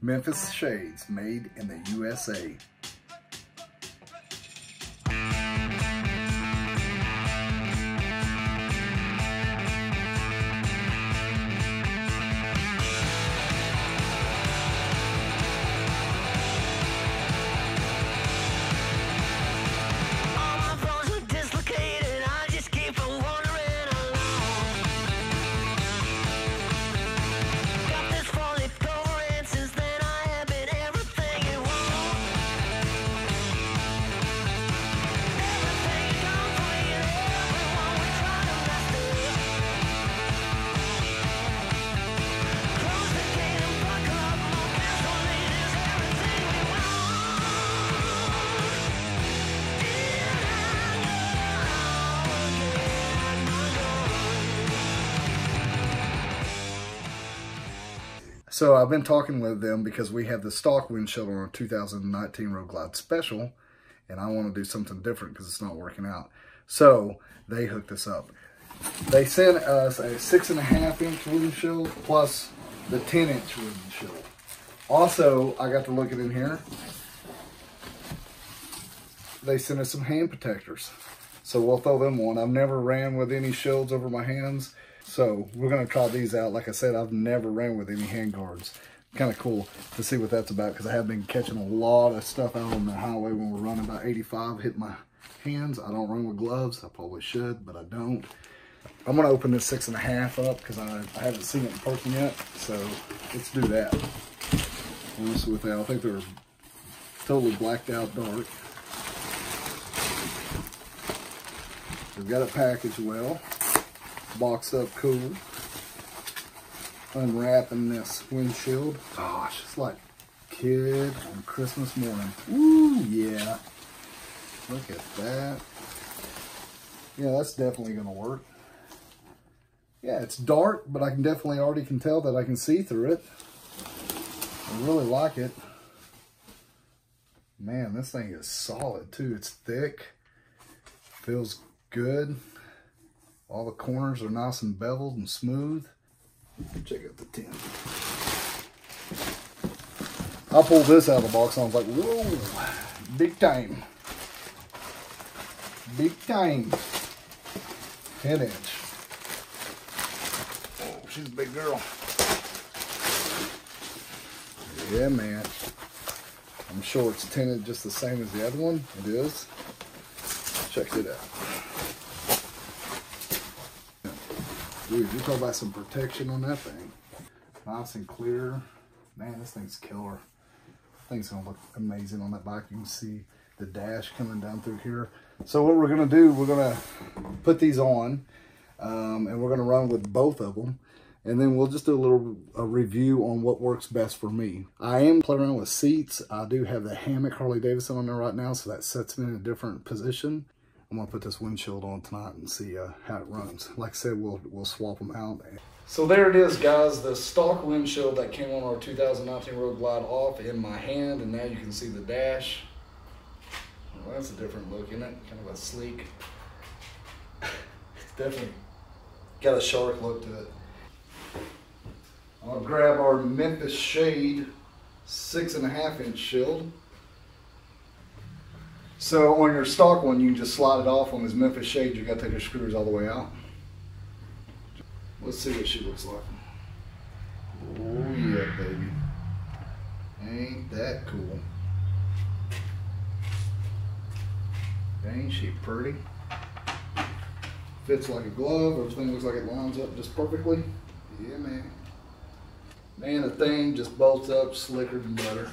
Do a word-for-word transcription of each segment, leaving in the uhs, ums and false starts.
Memphis Shades, made in the U S A. So I've been talking with them because we have the stock windshield on our two thousand nineteen Road Glide Special, and I want to do something different because it's not working out. So they hooked us up. They sent us a six and a half inch windshield plus the ten inch windshield. Also, I got to look it in here. They sent us some hand protectors. So we'll throw them on. I've never ran with any shields over my hands. So we're going to try these out. Like I said, I've never ran with any hand guards. Kind of cool to see what that's about because I have been catching a lot of stuff out on the highway when we're running about eighty-five, hit my hands. I don't run with gloves. I probably should, but I don't. I'm going to open this six and a half up because I, I haven't seen it in person yet. So let's do that. Honestly, with that, I think they're totally blacked out dark. We've got it packaged well. Box up cool. Unwrapping this windshield. Oh, it's just like kid on Christmas morning. Ooh, yeah. Look at that. Yeah, that's definitely gonna work. Yeah, it's dark, but I can definitely already can tell that I can see through it. I really like it. Man, this thing is solid too. It's thick. Feels good. All the corners are nice and beveled and smooth. Check out the tin. I pulled this out of the box and I was like, whoa, big time. Big time. ten inch. Oh, she's a big girl. Yeah, man. I'm sure it's tinted just the same as the other one. It is. Check it out. Dude, you talk about some protection on that thing. Nice and clear. Man, this thing's killer. This thing's gonna look amazing on that bike. You can see the dash coming down through here. So what we're gonna do, we're gonna put these on um, and we're gonna run with both of them. And then we'll just do a little a review on what works best for me. I am playing around with seats. I do have the hammock Harley-Davidson on there right now, so that sets me in a different position. I'm gonna put this windshield on tonight and see uh, how it runs. Like I said, we'll we'll swap them out. So there it is, guys. The stock windshield that came on our two thousand nineteen Road Glide off in my hand, and now you can see the dash. Well, that's a different look, isn't it? Kind of a sleek. It's definitely got a shark look to it. I'll grab our Memphis Shade six and a half inch shield. So on your stock one, you can just slide it off. On this Memphis Shade, you got to take your screws all the way out. Let's see what she looks like. Oh yeah, baby. Ain't that cool? Ain't she pretty? Fits like a glove. Everything looks like it lines up just perfectly. Yeah, man. Man, the thing just bolts up slicker than butter.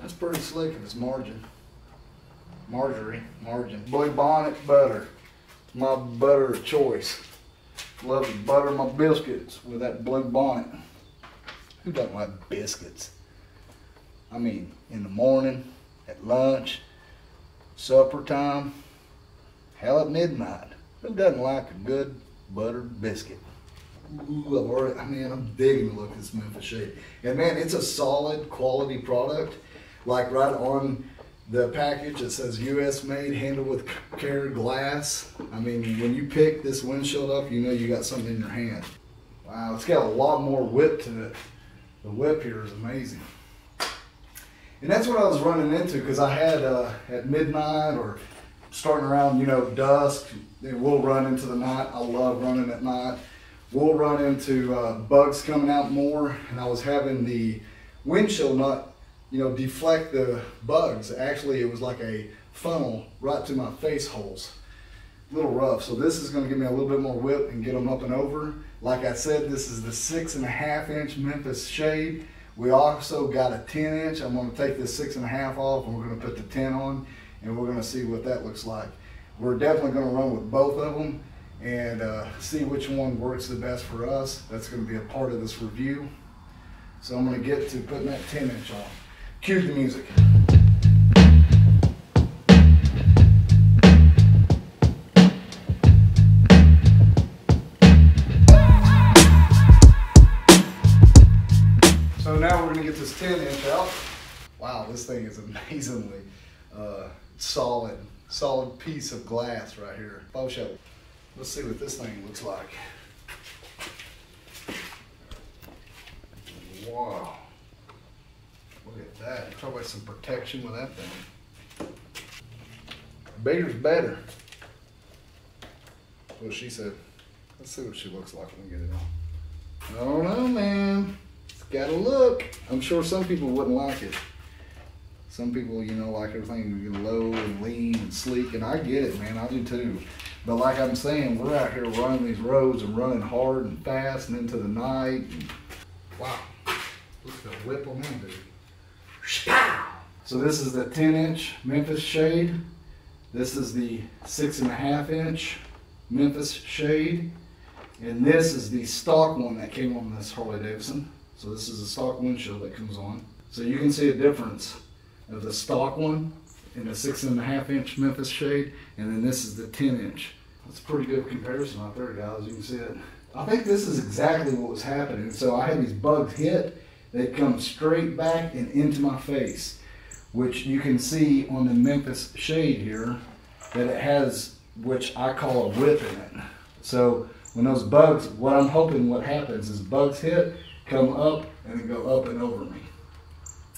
That's pretty slick in its margin. Marjorie, margin. Blue bonnet butter. My butter of choice. Love to butter my biscuits with that blue bonnet. Who doesn't like biscuits? I mean, in the morning, at lunch, supper time, hell, at midnight. Who doesn't like a good buttered biscuit? Ooh, I've already, I mean, I'm digging the look of this Memphis Shade. And man, it's a solid quality product. Like right on the package, it says U S made, handled with care glass. I mean, when you pick this windshield up, you know you got something in your hand. Wow, it's got a lot more whip to it. The whip here is amazing. And that's what I was running into, because I had uh, at midnight or starting around, you know, dusk, and we'll run into the night. I love running at night. We'll run into uh, bugs coming out more, and I was having the windshield nut, you know, deflect the bugs. Actually, it was like a funnel right to my face holes. A little rough, so this is going to give me a little bit more whip and get them up and over. Like I said, this is the six and a half inch Memphis Shade. We also got a ten inch. I'm going to take this six and a half off, and we're going to put the ten on, and we're going to see what that looks like. We're definitely going to run with both of them and uh, see which one works the best for us. That's going to be a part of this review. So I'm going to get to putting that ten inch on. Cue the music. This ten inch out. Wow, this thing is amazingly uh, solid, solid piece of glass right here. Bow shell. Let's see what this thing looks like. Wow. Look at that. Talk about some protection with that thing. Bigger's better. That's what she said. Let's see what she looks like when we get it on. I don't know, man. Gotta look. I'm sure some people wouldn't like it. Some people, you know, like everything low and lean and sleek, and I get it, man. I do too. But like I'm saying, we're out here running these roads and running hard and fast and into the night. And wow, look at the whip on them, dude. So this is the ten inch Memphis Shade. This is the six and a half inch Memphis Shade, and this is the stock one that came on this Harley-Davidson. So this is the stock windshield that comes on. So you can see a difference of the stock one and the six and a half inch Memphis Shade, and then this is the ten inch. That's a pretty good comparison out there, guys. You can see it. I think this is exactly what was happening. So I had these bugs hit. They come straight back and into my face, which you can see on the Memphis Shade here that it has, which I call a whip in it. So when those bugs, what I'm hoping what happens is bugs hit, come up, and then go up and over me.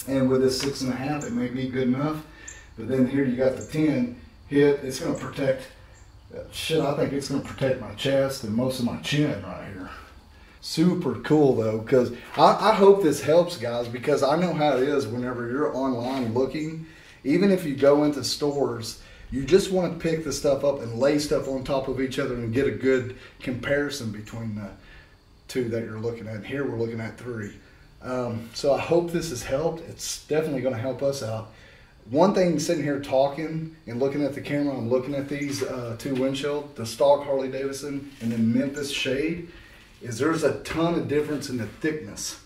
And with this six and a half, it may be good enough, but then here you got the ten hit. It's going to protect, shit, I think it's going to protect my chest and most of my chin right here. Super cool though, because I, I hope this helps, guys, because I know how it is whenever you're online looking. Even if you go into stores, you just want to pick the stuff up and lay stuff on top of each other and get a good comparison between the two that you're looking at. Here we're looking at three. Um, so I hope this has helped. It's definitely going to help us out. One thing, sitting here talking and looking at the camera, I'm looking at these uh, two windshield, the stock Harley-Davidson and the Memphis Shade, is there's a ton of difference in the thickness.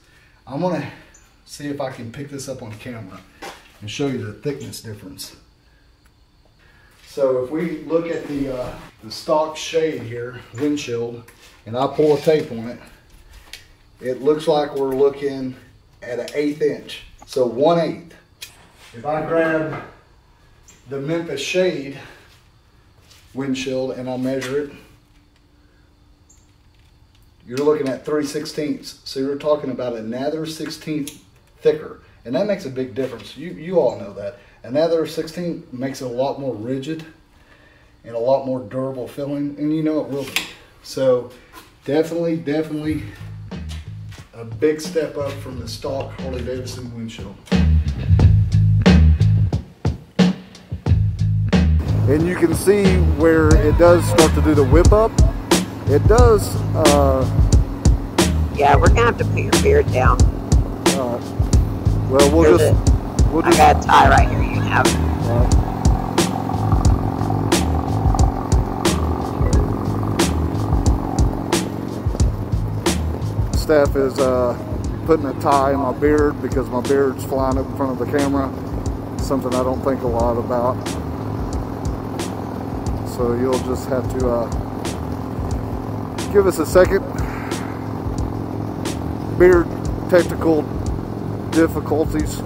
I'm going to see if I can pick this up on camera and show you the thickness difference. So if we look at the, uh, the stock Shade here, windshield, and I pull a tape on it, it looks like we're looking at an eighth inch. So one eighth. If I grab the Memphis Shade windshield and I measure it, you're looking at three sixteenths. So you're talking about another sixteenth thicker. And that makes a big difference. You, you all know that. Another sixteen makes it a lot more rigid and a lot more durable feeling, and you know it will be. So definitely, definitely a big step up from the stock Harley-Davidson windshield. And you can see where it does start to do the whip up. It does. Uh, yeah, we're gonna have to put your beard down. Uh, well, we'll There's just. A, we'll just I got a tie right here. Out. Steph is uh, putting a tie in my beard because my beard's flying up in front of the camera. It's something I don't think a lot about. So you'll just have to uh, give us a second. Beard technical difficulties.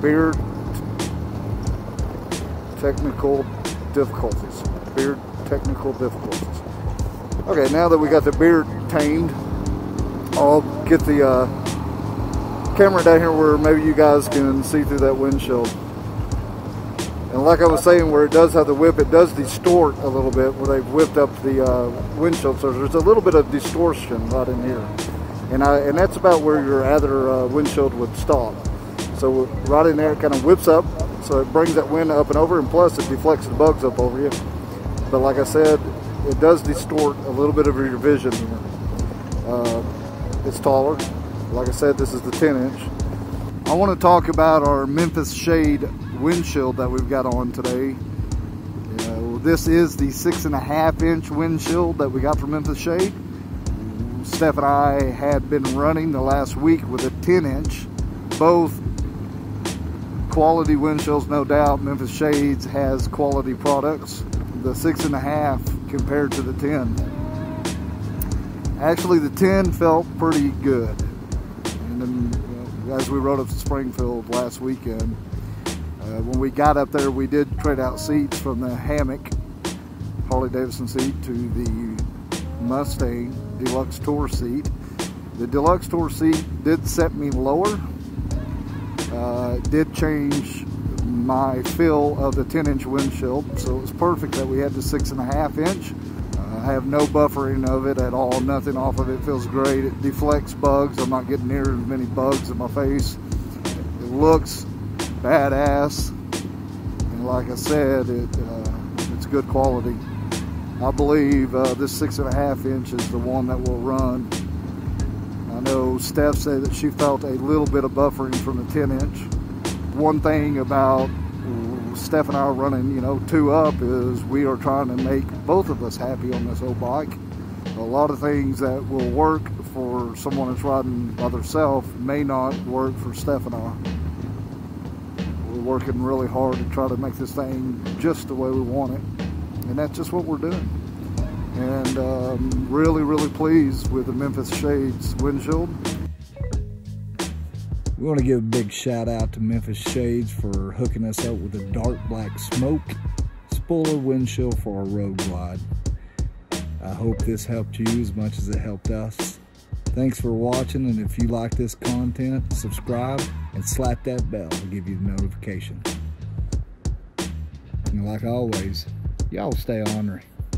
Beard technical difficulties. Beard technical difficulties. Okay, now that we got the beard tamed, I'll get the uh, camera down here where maybe you guys can see through that windshield. And like I was saying, where it does have the whip, it does distort a little bit where they've whipped up the uh, windshield. So there's a little bit of distortion right in here. And, I, and that's about where your other uh, windshield would stop. So right in there, it kind of whips up. So it brings that wind up and over, and plus it deflects the bugs up over you. But like I said, it does distort a little bit of your vision here. Uh, it's taller. Like I said, this is the ten inch. I want to talk about our Memphis Shade windshield that we've got on today. You know, this is the six and a half inch windshield that we got from Memphis Shade. Steph and I had been running the last week with a ten inch. Both quality windshields, no doubt. Memphis Shades has quality products. The six and a half compared to the ten. Actually, the ten felt pretty good. And then, you know, as we rode up to Springfield last weekend, uh, when we got up there, we did trade out seats from the hammock Harley-Davidson seat to the Mustang Deluxe Tour seat. The Deluxe Tour seat did set me lower. Uh, did change my feel of the ten inch windshield, so it was perfect that we had the six and a half inch. Uh, I have no buffering of it at all, nothing off of it. Feels great. It deflects bugs. I'm not getting near as many bugs in my face. It looks badass, and like I said, it uh, it's good quality. I believe uh, this six and a half inch is the one that will run. I know Steph said that she felt a little bit of buffering from the ten inch. One thing about Steph and I running, you know, two up is we are trying to make both of us happy on this old bike. A lot of things that will work for someone that's riding by themselves may not work for Steph and I. We're working really hard to try to make this thing just the way we want it. And that's just what we're doing. And um, really, really pleased with the Memphis Shades windshield. We want to give a big shout out to Memphis Shades for hooking us up with a dark black smoke spoiler windshield for our Road Glide. I hope this helped you as much as it helped us. Thanks for watching, and if you like this content, subscribe and slap that bell to give you the notification. And like always, y'all stay ornery.